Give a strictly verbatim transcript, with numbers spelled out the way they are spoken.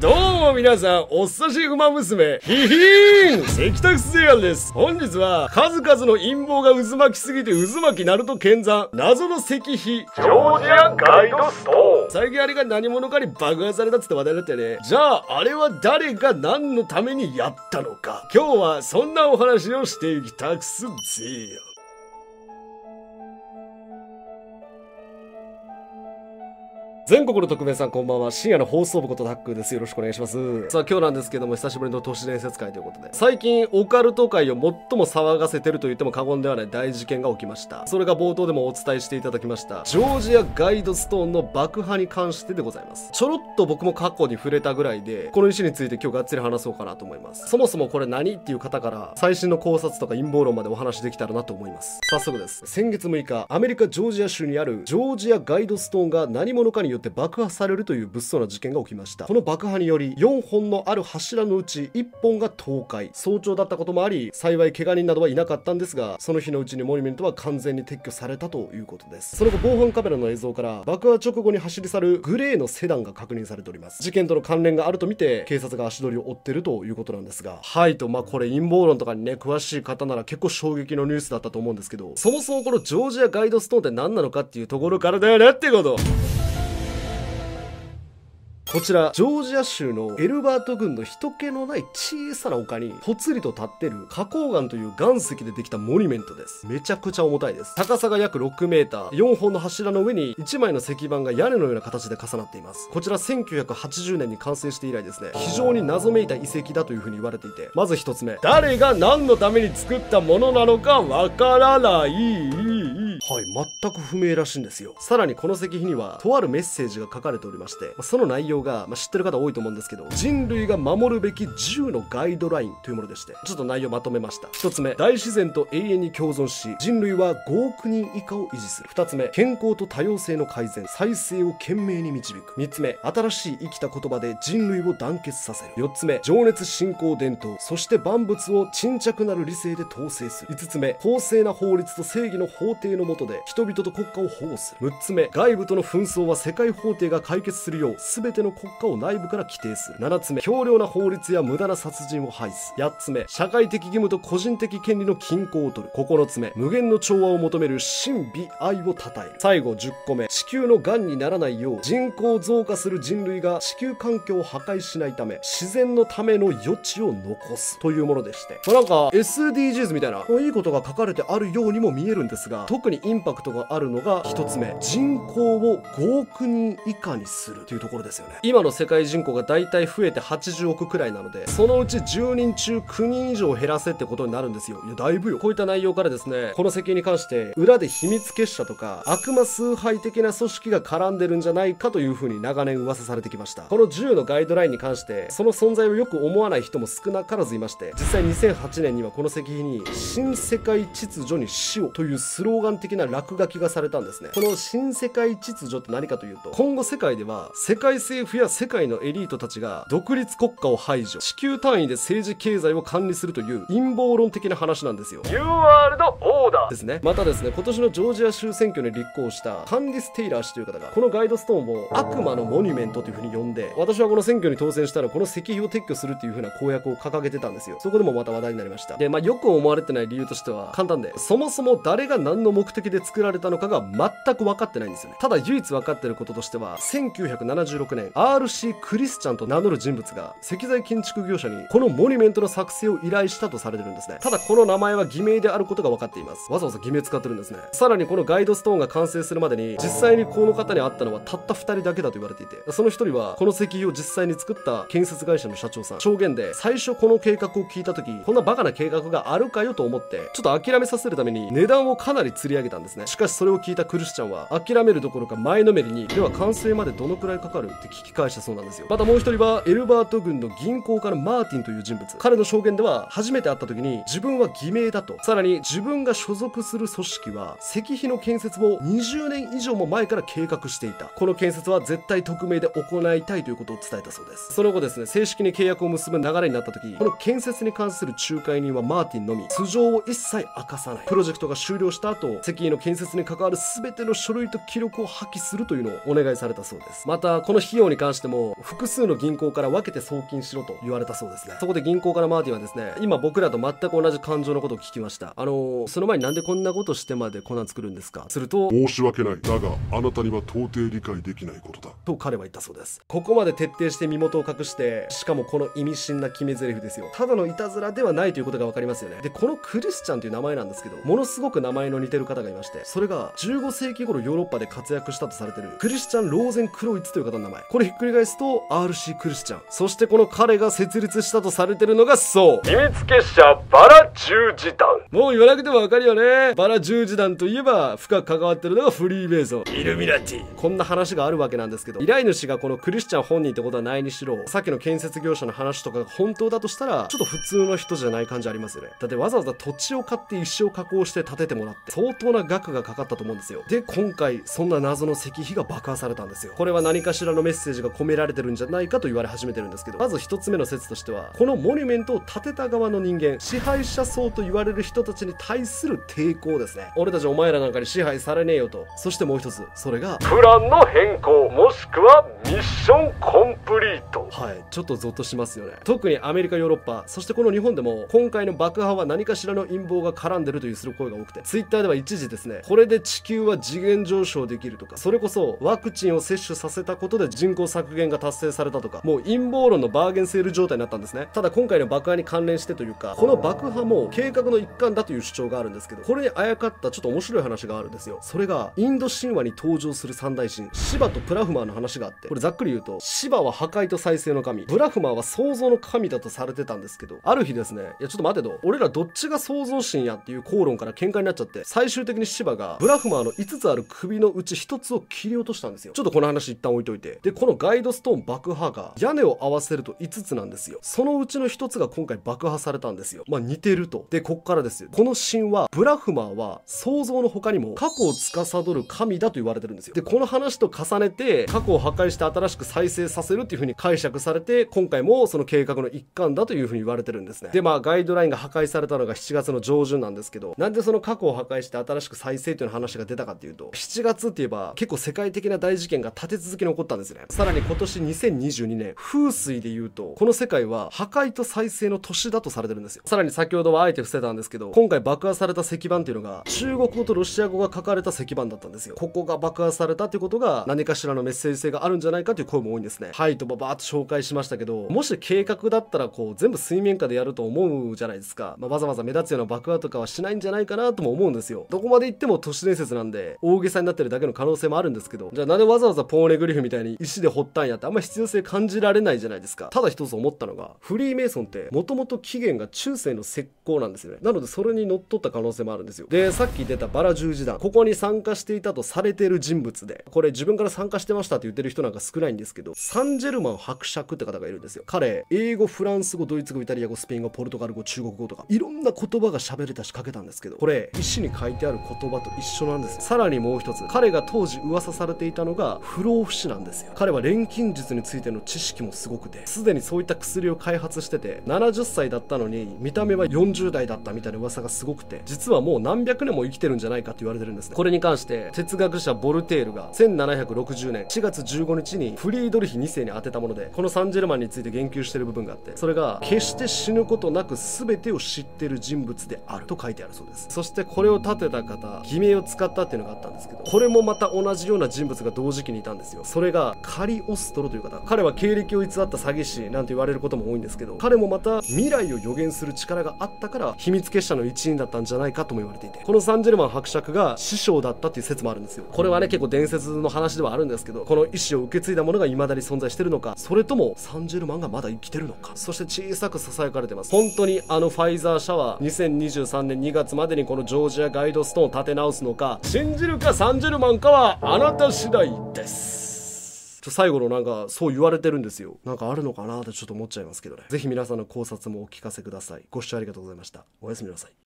どうも皆さん、おっさしウマ娘、ヒヒーン関拓聖也です。本日は、数々の陰謀が渦巻きすぎて渦巻きナルト剣山、謎の石碑、ジョージアンガイドストーン。最近あれが何者かに爆破されたっつって話題だったよね。じゃあ、あれは誰が何のためにやったのか。今日はそんなお話をしていきたくすぜよ。全国の特命さん、こんばんは。深夜の放送部ことタックです。よろしくお願いします。さあ、今日なんですけども、久しぶりの都市伝説会ということで、最近、オカルト界を最も騒がせてると言っても過言ではない大事件が起きました。それが冒頭でもお伝えしていただきました、ジョージアガイドストーンの爆破に関してでございます。ちょろっと僕も過去に触れたぐらいで、この石について今日がっつり話そうかなと思います。そもそもこれ何っていう方から、最新の考察とか陰謀論までお話できたらなと思います。早速です。先月むいか、アメリカジョージア州にある、ジョージアガイドストーンが何者かによって爆破されるという物騒な事件が起きました。この爆破によりよんほんのある柱のうちいっぽんが倒壊、早朝だったこともあり幸い怪我人などはいなかったんですが、その日のうちにモニュメントは完全に撤去されたということです。その後、防犯カメラの映像から爆破直後に走り去るグレーのセダンが確認されております。事件との関連があるとみて警察が足取りを追ってるということなんですが、はいとまあこれ陰謀論とかにね詳しい方なら結構衝撃のニュースだったと思うんですけど、そもそもこのジョージアガイドストーンって何なのかっていうところからだよねってこと。こちら、ジョージア州のエルバート郡の人気のない小さな丘にぽつりと立ってる花崗岩という岩石でできたモニュメントです。めちゃくちゃ重たいです。高さが約ろくメーター、よんほんの柱の上にいちまいの石板が屋根のような形で重なっています。こちらせんきゅうひゃくはちじゅうねんに完成して以来ですね、非常に謎めいた遺跡だというふうに言われていて、まずひとつめ、誰が何のために作ったものなのかわからない。はい、全く不明らしいんですよ。さらにこの石碑にはとあるメッセージが書かれておりまして、その内容が、まあ、知ってる方多いと思うんですけど、人類が守るべきじゅうのガイドラインというものでして、ちょっと内容まとめました。ひとつめ、大自然と永遠に共存し人類はごおくにん以下を維持する。ふたつめ、健康と多様性の改善再生を懸命に導く。みっつめ、新しい生きた言葉で人類を団結させる。よっつめ、情熱信仰伝統そして万物を沈着なる理性で統制する。いつつめ、公正な法律と正義の法廷の元で人々と国家を保護する。むっつめ、外部との紛争は世界法廷が解決するよう全ての国家を内部から規定する。ななつめ、強力な法律や無駄な殺人を廃止。はっつめ、社会的義務と個人的権利の均衡を取る。ここのつめ、無限の調和を求める真美愛を称える。最後じゅっこめ、地球の癌にならないよう人口増加する人類が地球環境を破壊しないため自然のための余地を残すというものでして、まあ、なんか エスディージーズ みたいないいことが書かれてあるようにも見えるんですが、特にインパクトがあるのがひとつめ、人口をごおくにん以下にするというところですよね。今の世界人口がだいたい増えてはちじゅうおくくらいなので、そのうちじゅうにんちゅうきゅうにん以上減らせってことになるんですよ。いやだいぶよ。こういった内容からですね、この石碑に関して裏で秘密結社とか悪魔崇拝的な組織が絡んでるんじゃないかというふうに長年噂されてきました。このじゅうのガイドラインに関してその存在をよく思わない人も少なからずいまして、実際にせんはちねんにはこの石碑に新世界秩序に死をというスローガン的な落書きがされたんですね。この新世界秩序って何かというと、今後世界では世界政府や世界のエリートたちが独立国家を排除、地球単位で政治経済を管理するという陰謀論的な話なんですよ。 ニューワールドオーダーですね。またですね、今年のジョージア州選挙に立候補したカンディス・テイラー氏という方がこのガイドストーンを悪魔のモニュメントというふうに呼んで、私はこの選挙に当選したらこの石碑を撤去するっていうふうな公約を掲げてたんですよ。そこでもまた話題になりました。でまあよく思われてない理由としては簡単で、そもそも誰が何の目的で作られたのかが全く分かってないんですよね。ただ唯一分かってることとしては、せんきゅうひゃくななじゅうろくねん アールシー クリスチャンと名乗る人物が石材建築業者にこのモニュメントの作成を依頼したとされてるんですね。ただこの名前は偽名であることが分かっています。わざわざ偽名使ってるんですね。さらにこのガイドストーンが完成するまでに実際にこの方に会ったのはたったふたりだけだと言われていて、そのひとりはこの石碑を実際に作った建設会社の社長さん。証言で、最初この計画を聞いた時こんなバカな計画があるかよと思ってちょっと諦めさせるために値段をかなり釣り上げたんですね。しかしそれを聞いたクリスチャンは諦めるどころか前のめりに、では完成までどのくらいかかるって聞き返したそうなんですよ。またもう一人はエルバート郡の銀行家のマーティンという人物。彼の証言では初めて会った時に自分は偽名だと、さらに自分が所属する組織は石碑の建設をにじゅうねんいじょうも前から計画していた、この建設は絶対匿名で行いたいということを伝えたそうです。その後ですね、正式に契約を結ぶ流れになった時、この建設に関する仲介人はマーティンのみ、素性を一切明かさない。プロジェクトが終了した後、石石の建設に関わる全ての書類と記録を破棄するというのをお願いされたそうです。またこの費用に関しても複数の銀行から分けて送金しろと言われたそうですね。そこで銀行からマーティンはですね、今僕らと全く同じ感情のことを聞きました。あのー、その前になんでこんなことしてまでこんなん作るんですか。すると、申し訳ない、だがあなたには到底理解できないことだと彼は言ったそうです。ここまで徹底して身元を隠して、しかもこの意味深な決め台詞ですよ。ただのいたずらではないということが分かりますよね。でこのクリスチャンという名前なんですけど、ものすごく名前の似てる方がいまして、それがじゅうごせいきごろヨーロッパで活躍したとされてるクリスチャン・ローゼン・クロイツという方の名前、これひっくり返すと アールシー クリスチャン。そしてこの彼が設立したとされてるのが、そう秘密結社バラ十字団。もう言わなくても分かるよね。バラ十字団といえば深く関わってるのがフリーメイソン、イルミナティ。こんな話があるわけなんですけど、依頼主がこのクリスチャン本人ってことはないにしろ、さっきの建設業者の話とかが本当だとしたらちょっと普通の人じゃない感じありますよね。だってわざわざ土地を買って石を加工して建ててもらって相当な額がかかったと思うんですよ。で今回そんな謎の石碑が爆破されたんですよ。これは何かしらのメッセージが込められてるんじゃないかと言われ始めてるんですけど、まずひとつめの説としては、このモニュメントを建てた側の人間、支配者層と言われる人たちに対する抵抗ですね。俺たちお前らなんかに支配されねえよと。そしてもう一つ、それがプランの変更、もしくはミッションコンプリート。はい、ちょっとゾッとしますよね。特にアメリカ、ヨーロッパ、そしてこの日本でも今回の爆破は何かしらの陰謀が絡んでるというする声が多くて、ツイッターでは一時ですね、これで地球は次元上昇できるとか、それこそワクチンを接種させたことで人口削減が達成されたとか、もう陰謀論のバーゲンセール状態になったんですね。ただ今回の爆破に関連してというか、この爆破も計画の一環だという主張があるんですけど、これにあやかったちょっと面白い話があるんですよ。それがインド神話に登場する三大神シバとプラフマーの話があって、これざっくり言うと、シバは破壊と再生の神、ブラフマーは創造の神だとされてたんですけど、ある日ですね、いやちょっと待てと、俺らどっちが創造神やっていう口論から喧嘩になっちゃって、最終的にシバがブラフマーのいつつある首のうちひとつを切り落としたんですよ。ちょっとこの話一旦置いといて、でこのガイドストーン爆破が屋根を合わせるといつつなんですよ。そのうちのひとつが今回爆破されたんですよ。まあ似てると。でこっからですよ。この神話ブラフマーは創造の他にも過去を司る神だと言われてるんですよ。でこの話と重ねて、過去を破壊して新しく再生させるっていう風に解釈されて、今回もその計画の一環だという風に言われてるんですね。でまあガイドラインが破壊されたのがしちがつのじょうじゅんなんですけど、なんでその過去を破壊して新しく再生という話が出たかっていうと、しちがつって言えば結構世界的な大事件が立て続けに起こったんですね。さらに今年にせんにじゅうにねん、風水で言うとこの世界は破壊と再生の年だとされてるんですよ。さらに先ほどはあえて伏せたんですけど、今回爆破された石板っていうのが中国語とロシア語が書かれた石板だったんですよ。ここが爆破されたってことが何かしらのメッセージ性があるんじゃないかという声も多いんですね。はいとばばーっと紹介しましたけど、もし計画だったらこう全部水面下でやると思うじゃないですか。まあ、わざわざ目立つような爆破とかはしないんじゃないかなとも思うんですよ。どこまで行っても都市伝説なんで大げさになってるだけの可能性もあるんですけど、じゃあなんでわざわざポーネグリフみたいに石で掘ったんやってあんま必要性感じられないじゃないですか。ただ一つ思ったのが、フリーメイソンってもともと起源が中世の石膏なんですよね。なのでそれにのっとった可能性もあるんですよ。でさっき出たバラ十字団、ここに参加していたとされている人物で、これ自分から参加してましたって言ってる人なんか少ないんですけど、サンジェルマン伯爵って方がいるんですよ。彼英語、フランス語、ドイツ語、イタリア語、スペイン語、ポルトガル語、中国語とかいろんな言葉が喋れたし書けたんですけど、これ石に書いてある言葉と一緒なんです。さらにもう一つ、彼が当時噂されていたのが不老不死なんですよ。彼は錬金術についての知識もすごくて、すでにそういった薬を開発してて、ななじゅっさいだったのに見た目はよんじゅうだいだったみたいな噂がすごくて、実はもう何百年も生きてるんじゃないかと言われてるんですね。これに関して哲学者ボルテールがせんななひゃくろくじゅうねんしがつじゅうごにちにフリードリヒにせいに宛てたもので、このサンジェルマンについて言及してる部分があって、それが決して死ぬことなく全てを知ってる人物であると書いてあるそうです。そしてこれを立てた方、偽名を使ったっていうのがあったんですけど、これもまた同じような人物が同時期にいたんですよ。それがカリオストロという方、彼は経歴を偽った詐欺師なんて言われることも多いんですけど、彼もまた未来を予言する力があったから秘密結社の一員だったんじゃないかとも言われていて、このサンジェルマン伯爵が師匠だったっていう説もあるんですよ。これはね結構伝説の話ではあるんですけど、この意思を受け継いだものが未だに存在してるのか、それともサンジェルマンがまだ生きてるのか。そして小さく囁かれてます。本当にあのファイザー社はにせんにじゅうさんねんにがつまでにこのジョージアガイドストーンを立て直すのか、信じるかサンジェルマンかはあなた次第です。最後のなんかそう言われてるんですよ。なんかあるのかなってちょっと思っちゃいますけどね。ぜひ皆さんの考察もお聞かせください。ご視聴ありがとうございました。おやすみなさい。